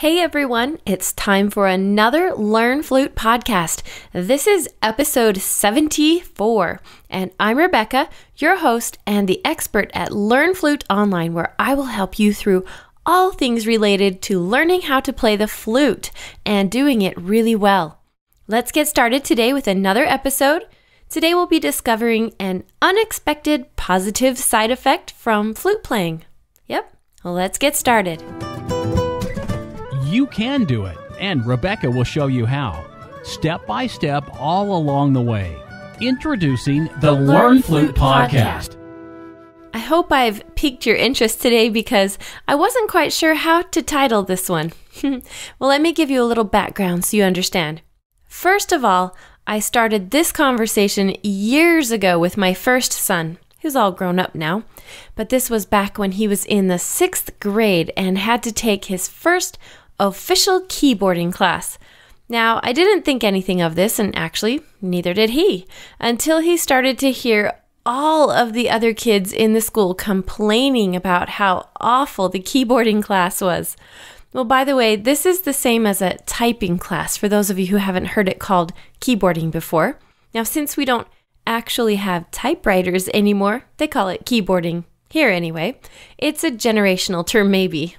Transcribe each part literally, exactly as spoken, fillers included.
Hey everyone, it's time for another Learn Flute Podcast. This is episode seventy-four, and I'm Rebecca, your host and the expert at Learn Flute Online, where I will help you through all things related to learning how to play the flute and doing it really well. Let's get started today with another episode. Today we'll be discovering an unexpected positive side effect from flute playing. Yep, well, let's get started. You can do it, and Rebecca will show you how, step by step, all along the way. Introducing the, the Learn, Learn Flute Podcast. I hope I've piqued your interest today because I wasn't quite sure how to title this one. Well, let me give you a little background so you understand. First of all, I started this conversation years ago with my first son, who's all grown up now, but this was back when he was in the sixth grade and had to take his first official keyboarding class. Now, I didn't think anything of this, and actually, neither did he, until he started to hear all of the other kids in the school complaining about how awful the keyboarding class was. Well, by the way, this is the same as a typing class, for those of you who haven't heard it called keyboarding before. Now, since we don't actually have typewriters anymore, they call it keyboarding, here anyway. It's a generational term, maybe.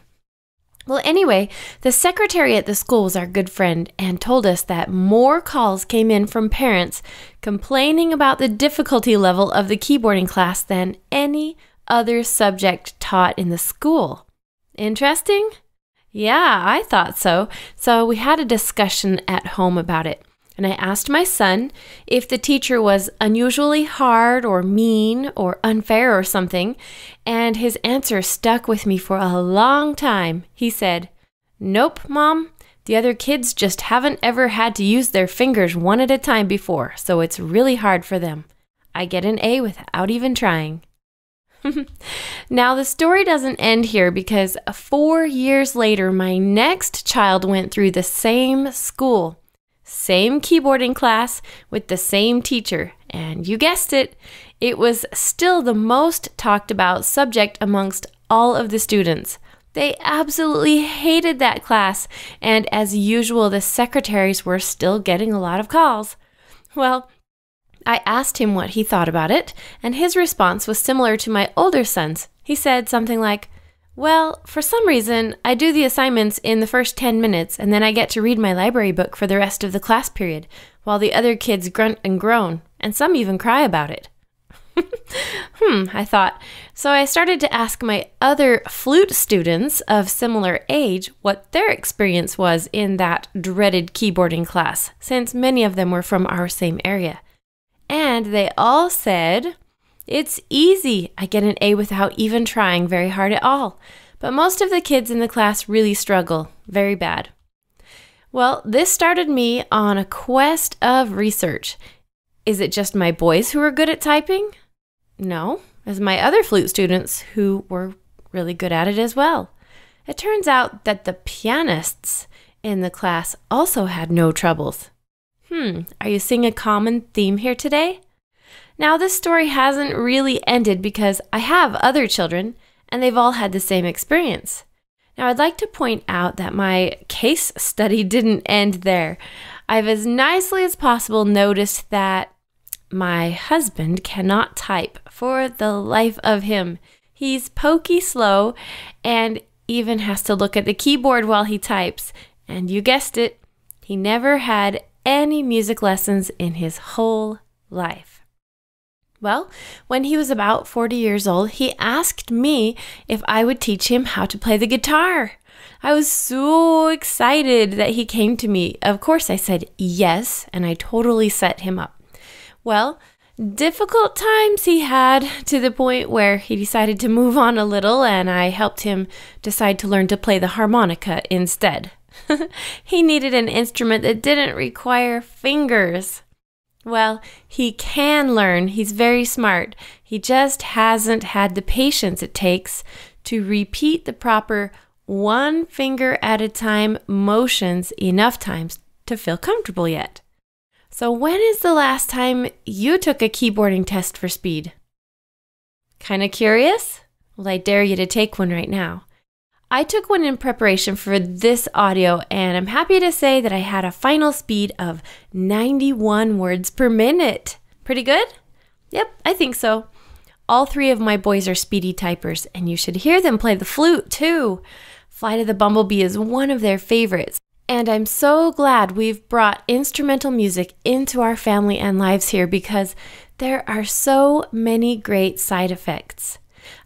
Well, anyway, the secretary at the school was our good friend and told us that more calls came in from parents complaining about the difficulty level of the keyboarding class than any other subject taught in the school. Interesting? Yeah, I thought so. So we had a discussion at home about it. And I asked my son if the teacher was unusually hard or mean or unfair or something, and his answer stuck with me for a long time. He said, "Nope, Mom, the other kids just haven't ever had to use their fingers one at a time before, so it's really hard for them. I get an A without even trying." Now, the story doesn't end here because four years later, my next child went through the same school. Same keyboarding class with the same teacher, and you guessed it, it was still the most talked about subject amongst all of the students. They absolutely hated that class, and as usual, the secretaries were still getting a lot of calls. Well, I asked him what he thought about it, and his response was similar to my older son's. He said something like, "Well, for some reason, I do the assignments in the first ten minutes, and then I get to read my library book for the rest of the class period, while the other kids grunt and groan, and some even cry about it." Hmm, I thought. So I started to ask my other flute students of similar age what their experience was in that dreaded keyboarding class, since many of them were from our same area. And they all said, "It's easy. I get an A without even trying very hard at all. But most of the kids in the class really struggle. Very bad." Well, this started me on a quest of research. Is it just my boys who are good at typing? No, as my other flute students who were really good at it as well. It turns out that the pianists in the class also had no troubles. Hmm, are you seeing a common theme here today? Now, this story hasn't really ended because I have other children, and they've all had the same experience. Now, I'd like to point out that my case study didn't end there. I've as nicely as possible noticed that my husband cannot type for the life of him. He's pokey slow and even has to look at the keyboard while he types. And you guessed it, he never had any music lessons in his whole life. Well, when he was about forty years old, he asked me if I would teach him how to play the guitar. I was so excited that he came to me. Of course, I said yes, and I totally set him up. Well, difficult times he had, to the point where he decided to move on a little, and I helped him decide to learn to play the harmonica instead. He needed an instrument that didn't require fingers. Well, he can learn. He's very smart. He just hasn't had the patience it takes to repeat the proper one finger at a time motions enough times to feel comfortable yet. So when is the last time you took a keyboarding test for speed? Kind of curious? Well, I dare you to take one right now. I took one in preparation for this audio, and I'm happy to say that I had a final speed of ninety-one words per minute. Pretty good? Yep, I think so. All three of my boys are speedy typers, and you should hear them play the flute too. Flight of the Bumblebee is one of their favorites, and I'm so glad we've brought instrumental music into our family and lives here because there are so many great side effects.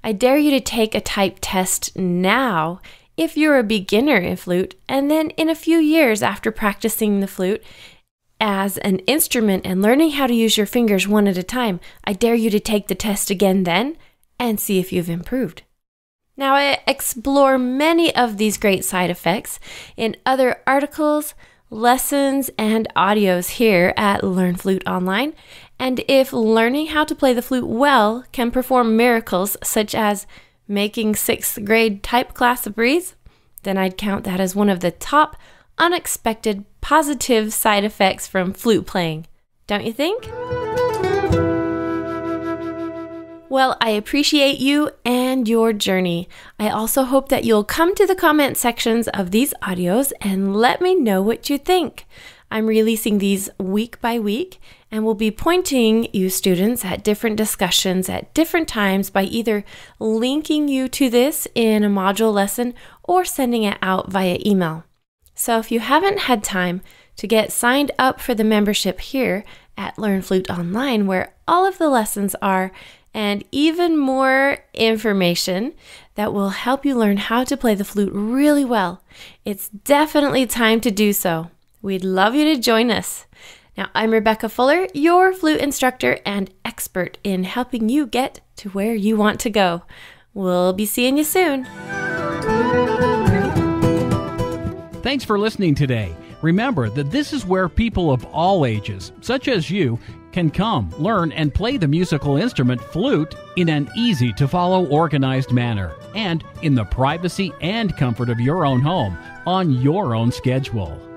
I dare you to take a type test now if you're a beginner in flute, and then in a few years after practicing the flute as an instrument and learning how to use your fingers one at a time, I dare you to take the test again then and see if you've improved. Now, I explore many of these great side effects in other articles, lessons, and audios here at Learn Flute Online. And if learning how to play the flute well can perform miracles such as making sixth grade type class a breeze, then I'd count that as one of the top unexpected positive side effects from flute playing, don't you think? Well, I appreciate you and your journey. I also hope that you'll come to the comment sections of these audios and let me know what you think. I'm releasing these week by week and will be pointing you students at different discussions at different times by either linking you to this in a module lesson or sending it out via email. So if you haven't had time to get signed up for the membership here at Learn Flute Online, where all of the lessons are and even more information that will help you learn how to play the flute really well, it's definitely time to do so. We'd love you to join us. Now, I'm Rebecca Fuller, your flute instructor and expert in helping you get to where you want to go. We'll be seeing you soon. Thanks for listening today. Remember that this is where people of all ages, such as you, can come, learn, and play the musical instrument flute in an easy-to-follow, organized manner and in the privacy and comfort of your own home on your own schedule.